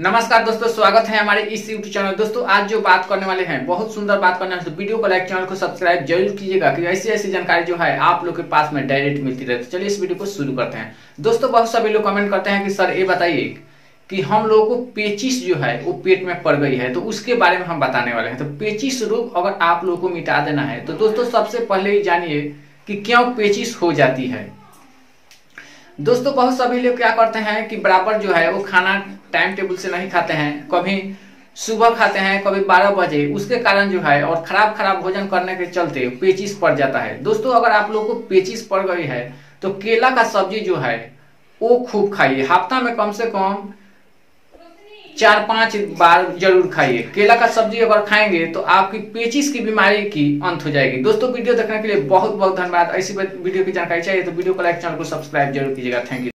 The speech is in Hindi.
नमस्कार दोस्तों, स्वागत है हमारे इस यूट्यूब चैनल। दोस्तों आज जो बात करने वाले हैं बहुत सुंदर बात करने वाले, तो वीडियो को लाइक, चैनल को सब्सक्राइब जरूर कीजिएगा कि ऐसी जानकारी जो है आप लोग के पास में डायरेक्ट मिलती रहे। तो चलिए इस वीडियो को शुरू करते हैं। दोस्तों बहुत सभी लोग कमेंट करते हैं कि सर ये बताइए कि हम लोगों को पेचिश जो है वो पेट में पड़ गई है, तो उसके बारे में हम बताने वाले हैं। तो पेचिश रोग अगर आप लोगों को मिटा देना है तो दोस्तों सबसे पहले जानिए कि क्यों पेचिश हो जाती है। दोस्तों बहुत सभी लोग क्या करते हैं कि बराबर जो है वो खाना टाइम टेबल से नहीं खाते हैं, कभी सुबह खाते हैं कभी 12 बजे, उसके कारण जो है और खराब भोजन करने के चलते पेचिश पड़ जाता है। दोस्तों अगर आप लोग को पेचिश पड़ गई है तो केला का सब्जी जो है वो खूब खाइए, हफ्ता में कम से कम 4-5 बार जरूर खाइए। केला का सब्जी अगर खाएंगे तो आपकी पेचिश की बीमारी की अंत हो जाएगी। दोस्तों वीडियो देखने के लिए बहुत बहुत धन्यवाद। ऐसी वीडियो की जानकारी चाहिए तो वीडियो को लाइक, चैनल को सब्सक्राइब जरूर कीजिएगा। Thank you.